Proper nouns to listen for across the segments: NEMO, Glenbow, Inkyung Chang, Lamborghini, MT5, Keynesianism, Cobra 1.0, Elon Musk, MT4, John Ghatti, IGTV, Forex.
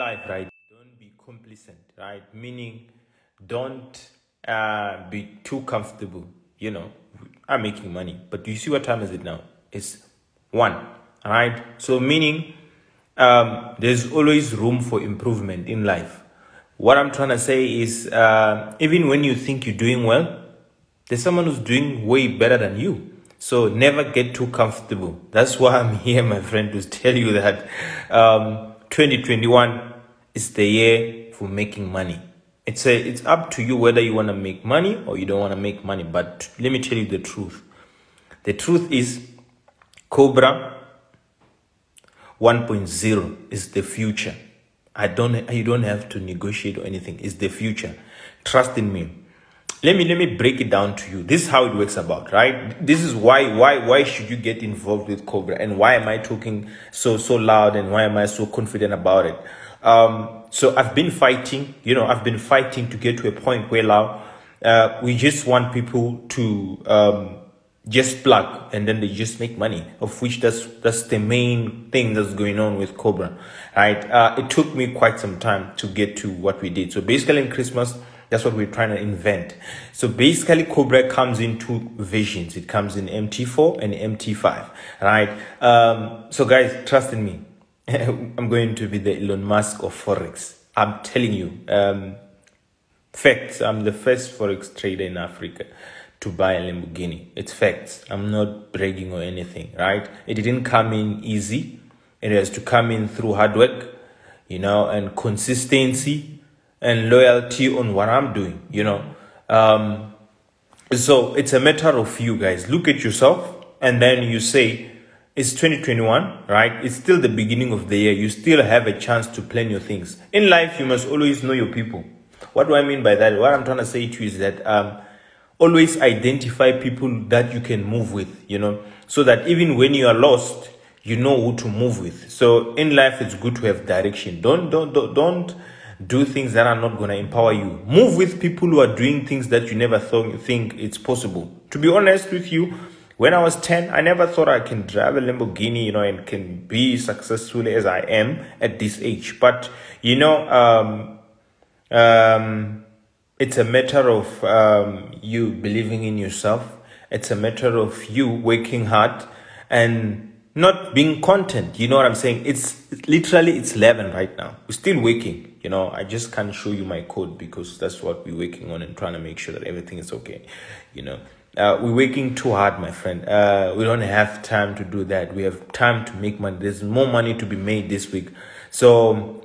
life, right, don't be complacent, right? Meaning don't be too comfortable. You know, I'm making money, but do you see what time is it now? It's 1, all right? So meaning there's always room for improvement in life. What I'm trying to say is even when you think you're doing well, there's someone who's doing way better than you. So never get too comfortable. That's why I'm here, my friend, to tell you that 2021 is the year for making money. It's up to you whether you want to make money or you don't want to make money. But let me tell you the truth. The truth is Cobra 1.0 is the future. You don't have to negotiate or anything. It's the future. Trust in me. Let me break it down to you. This is how it works about, right? This is why should you get involved with Cobra, and why am I talking so loud, and why am I so confident about it? So I've been fighting, you know, I've been fighting to get to a point where now we just want people to just plug and then they just make money, of which that's the main thing that's going on with Cobra, right? It took me quite some time to get to what we did. So basically in Christmas, that's what we're trying to invent. So basically Cobra comes in 2 versions. It comes in MT4 and MT5, right? So guys, trust in me. I'm going to be the Elon Musk of Forex. I'm telling you, facts. I'm the first Forex trader in Africa to buy a Lamborghini. It's facts. I'm not bragging or anything, right? It didn't come in easy. It has to come in through hard work, you know, and consistency and loyalty on what I'm doing, you know. So it's a matter of you guys. Look at yourself and then you say, it's 2021, right? It's still the beginning of the year. You still have a chance to plan your things. In life, you must always know your people. What do I mean by that? What I'm trying to say to you is that always identify people that you can move with, you know, so that even when you are lost, you know who to move with. So in life, it's good to have direction. Don't do things that are not going to empower you. Move with people who are doing things that you never think it's possible. To be honest with you, when I was 10, I never thought I can drive a Lamborghini, you know, and can be successful as I am at this age. But, you know, it's a matter of you believing in yourself. It's a matter of you working hard and not being content, you know what I'm saying? It's literally, it's 11 right now. We're still working, you know. I just can't show you my code because that's what we're working on and trying to make sure that everything is okay, you know. We're working too hard, my friend. We don't have time to do that. We have time to make money. There's more money to be made this week. So,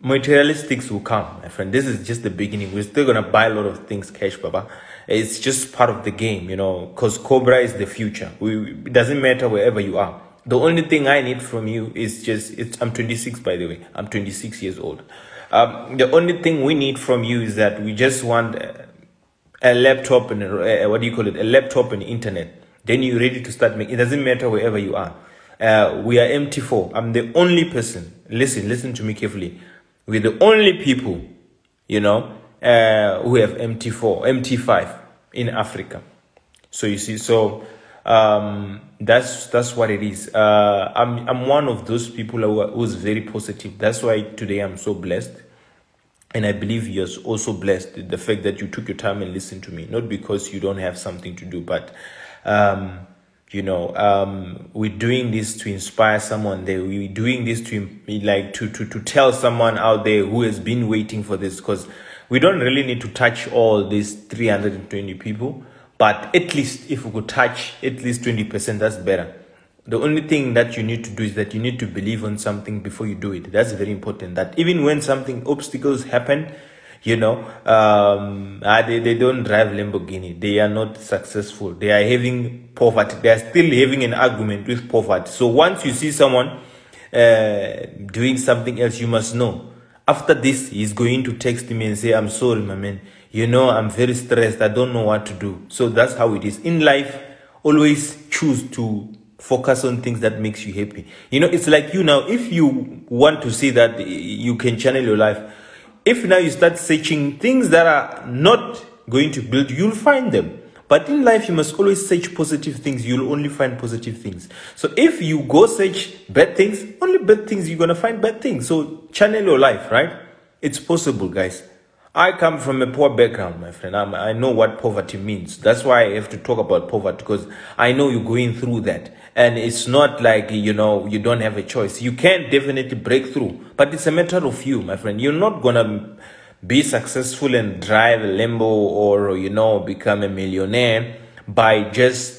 materialistics will come, my friend. This is just the beginning. We're still going to buy a lot of things cash, Baba. It's just part of the game, you know, because Cobra is the future. It doesn't matter wherever you are. The only thing I need from you is just, I'm 26, by the way. I'm 26 years old. The only thing we need from you is that we just want a laptop and, a laptop and internet. Then you're ready to start making. It doesn't matter wherever you are. We are MT4. I'm the only person. Listen to me carefully. We're the only people, you know, who have MT4, MT5 in Africa. So you see, so that's what it is. I'm one of those people who's very positive. That's why today I'm so blessed. And I believe you're also blessed with the fact that you took your time and listened to me. Not because you don't have something to do, but you know, we're doing this to inspire someone there. We're doing this to like to tell someone out there who has been waiting for this, because we don't really need to touch all these 320 people, but at least if we could touch at least 20%, that's better. The only thing that you need to do is that you need to believe on something before you do it. That's very important, that even when something, obstacles happen, you know, they don't drive Lamborghini. They are not successful. They are having poverty. They are still having an argument with poverty. So once you see someone doing something else, you must know. After this, he's going to text me and say, I'm sorry, my man. You know, I'm very stressed. I don't know what to do. So that's how it is. In life, always choose to focus on things that makes you happy. You know, it's like you now, if you want to see that you can channel your life, if now you start searching things that are not going to build, you'll find them. But in life, you must always search positive things. You'll only find positive things. So if you go search bad things, only bad things, you're going to find bad things. So channel your life, right? It's possible, guys. I come from a poor background, my friend. I know what poverty means. That's why I have to talk about poverty, because I know you're going through that. And it's not like, you know, you don't have a choice. You can definitely break through. But it's a matter of you, my friend. You're not going to be successful and drive a Lambo or, you know, become a millionaire by just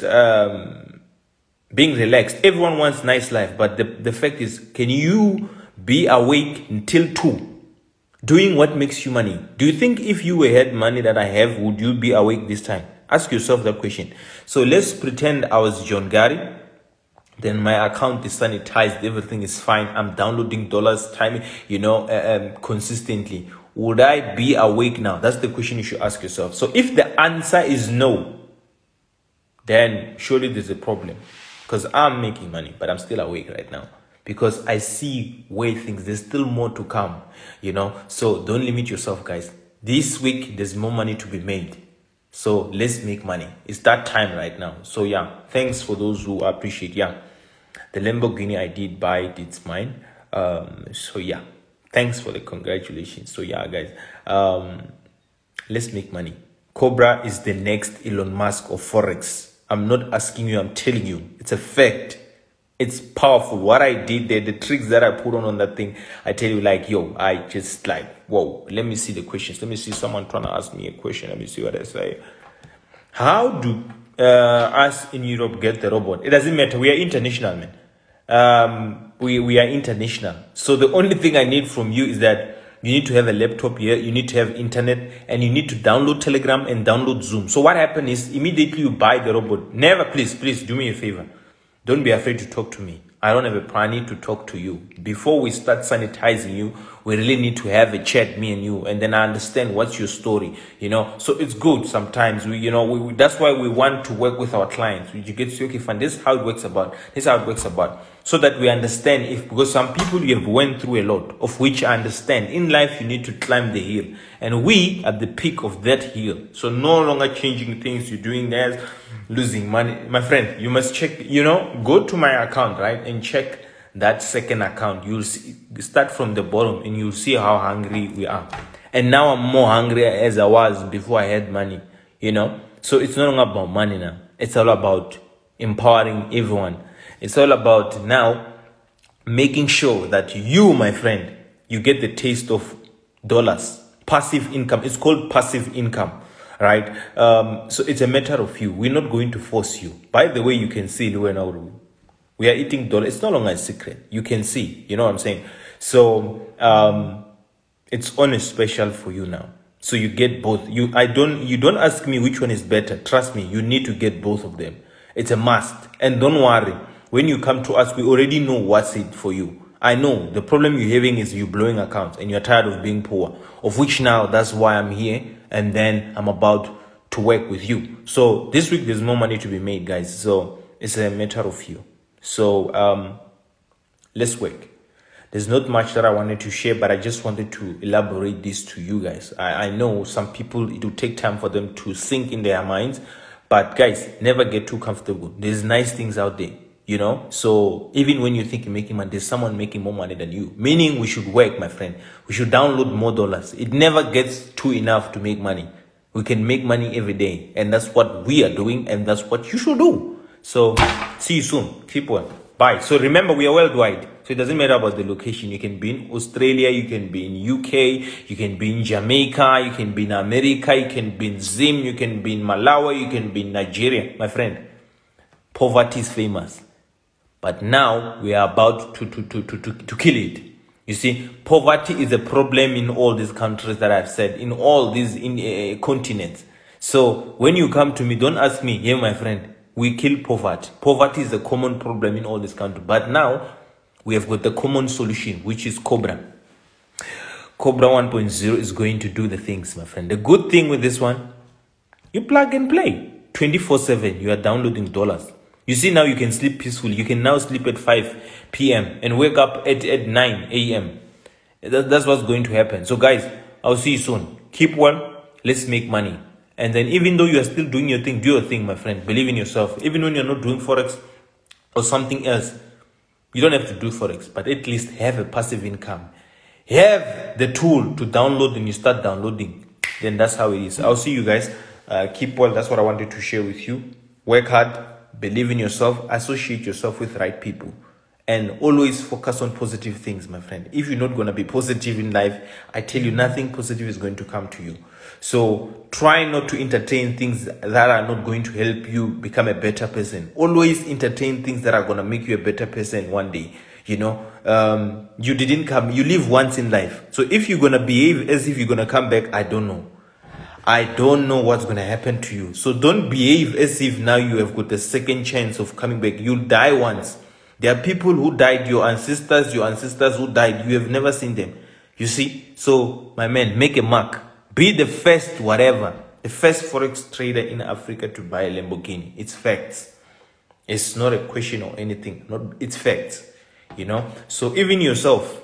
being relaxed. Everyone wants nice life. But the fact is, can you be awake until 2? Doing what makes you money? Do you think if you had money that I have, would you be awake this time? Ask yourself that question. So let's pretend I was John Ghatti. Then my account is sanitized. Everything is fine. I'm downloading dollars, time, you know, consistently. Would I be awake now? That's the question you should ask yourself. So if the answer is no, then surely there's a problem, because I'm making money, but I'm still awake right now. Because I see way things, there's still more to come, you know. So don't limit yourself, guys. This week, there's more money to be made. So let's make money. It's that time right now. So yeah, thanks for those who appreciate. Yeah, the Lamborghini I did buy it, it's mine. So yeah, thanks for the congratulations. So yeah, guys, let's make money. Cobra is the next Elon Musk of Forex. I'm not asking you, I'm telling you. It's a fact. It's powerful. What I did there, the tricks that I put on that thing, I tell you, like, yo, I just like, whoa, let me see the questions. Let me see someone trying to ask me a question. Let me see what I say. How do us in Europe get the robot? It doesn't matter. We are international, man. We are international. So the only thing I need from you is that you need to have a laptop here. You need to have internet, and you need to download Telegram and download Zoom. So what happened is immediately you buy the robot. Never, please, please do me a favor. Don't be afraid to talk to me. I don't have a plan. I need to talk to you. Before we start sanitizing you, we really need to have a chat, me and you. And then I understand what's your story, you know. So it's good sometimes. We, you know, that's why we want to work with our clients. You get to say, okay, fine, this is how it works about. This is how it works about. So that we understand if, because some people you have went through a lot, of which I understand. In life, you need to climb the hill. And we at the peak of that hill. So no longer changing things. You're doing that. Losing money, my friend. You must check, you know, go to my account, right, and check that second account. You'll see, start from the bottom, and you'll see how hungry we are. And now I'm more hungry as I was before I had money, you know. So it's not all about money now. It's all about empowering everyone. It's all about now making sure that you, my friend, you get the taste of dollars. Passive income. It's called passive income. Right, so it's a matter of you. We're not going to force you. By the way, you can see Lou and Auru. We are eating dollar. It's no longer a secret. You can see. You know what I'm saying? So it's only special for you now. So you get both. You don't ask me which one is better. Trust me, you need to get both of them. It's a must. And don't worry. When you come to us, we already know what's it for you. I know the problem you're having is you're blowing accounts and you're tired of being poor, of which now that's why I'm here. And then I'm about to work with you. So this week, there's more money to be made, guys. So it's a matter of you. So let's work. There's not much that I wanted to share, but I just wanted to elaborate this to you guys. I know some people, it will take time for them to sink in their minds. But guys, never get too comfortable. There's nice things out there, you know. So even when you think you're making money, there's someone making more money than you. Meaning we should work, my friend. We should download more dollars. It never gets too enough to make money. We can make money every day. And that's what we are doing. And that's what you should do. So see you soon. Keep well. Bye. So remember, we are worldwide. So it doesn't matter about the location. You can be in Australia. You can be in UK. You can be in Jamaica. You can be in America. You can be in Zim. You can be in Malawi. You can be in Nigeria. My friend, poverty is famous. But now we are about to kill it. You see, poverty is a problem in all these countries that I've said, in all these continents. So when you come to me, don't ask me, yeah, my friend, we kill poverty. Poverty is a common problem in all these countries. But now we have got the common solution, which is Cobra. Cobra 1.0 is going to do the things, my friend. The good thing with this one, you plug and play. 24/7, you are downloading dollars. You see, now you can sleep peacefully. You can now sleep at 5 p.m. and wake up at 9 a.m. That's what's going to happen. So, guys, I'll see you soon. Keep well. Let's make money. And then even though you are still doing your thing, do your thing, my friend. Believe in yourself. Even when you're not doing Forex or something else, you don't have to do Forex, but at least have a passive income. Have the tool to download, and you start downloading. Then that's how it is. I'll see you guys. Keep well. That's what I wanted to share with you. Work hard. Believe in yourself. Associate yourself with right people. And always focus on positive things, my friend. If you're not going to be positive in life, I tell you, nothing positive is going to come to you. So try not to entertain things that are not going to help you become a better person. Always entertain things that are going to make you a better person one day. You know, you didn't come, you live once in life. So if you're going to behave as if you're going to come back, I don't know. I don't know what's going to happen to you. So don't behave as if now you have got the second chance of coming back. You'll die once. There are people who died, your ancestors who died, you have never seen them. You see? So, my man, make a mark. Be the first whatever, the first Forex trader in Africa to buy a Lamborghini. It's facts. It's not a question or anything. Not, it's facts, you know? So even yourself,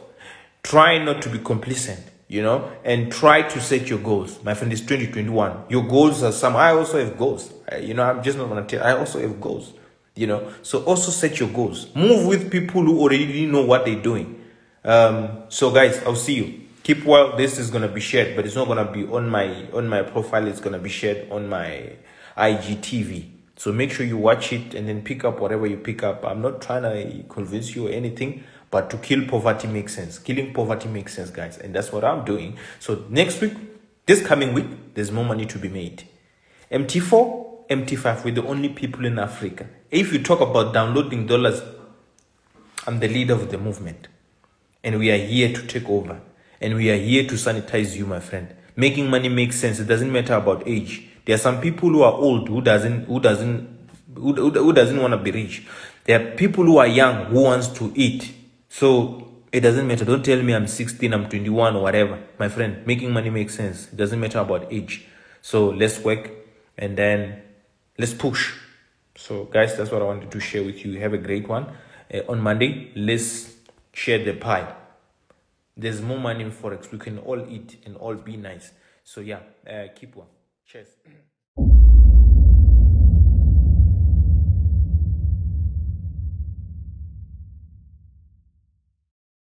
try not to be complacent, you know? And try to set your goals. My friend, it's 2021. Your goals are some, I also have goals. You know, I'm just not going to tell, I also have goals. You know, so also set your goals. Move with people who already know what they're doing. So guys, I'll see you. Keep well. This is gonna be shared, but it's not gonna be on my profile. It's gonna be shared on my IGTV. So make sure you watch it and then pick up whatever you pick up. I'm not trying to convince you or anything, but to kill poverty makes sense. Killing poverty makes sense, guys, and that's what I'm doing. So next week, this coming week, there's more money to be made. MT4. MT5, we're the only people in Africa. If you talk about downloading dollars, I'm the leader of the movement. And we are here to take over. And we are here to sanitize you, my friend. Making money makes sense. It doesn't matter about age. There are some people who are old who doesn't want to be rich. There are people who are young who wants to eat. So it doesn't matter. Don't tell me I'm 16, I'm 21 or whatever. My friend, making money makes sense. It doesn't matter about age. So let's work and then let's push. So guys, that's what I wanted to share with you. Have a great one. On Monday, let's share the pie. There's more money in Forex. We can all eat and all be nice. So yeah, keep one. Cheers.